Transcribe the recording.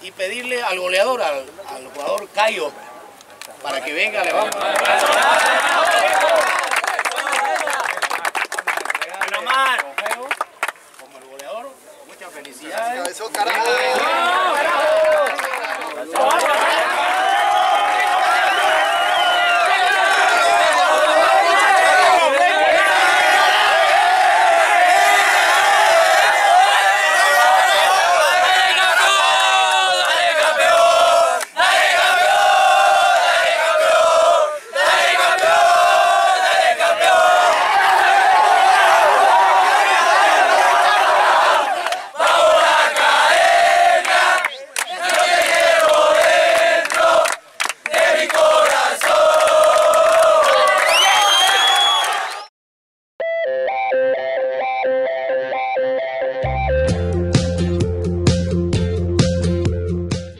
y pedirle al goleador, al jugador Cayo, para que venga, le vamos. Como el goleador, muchas felicidades.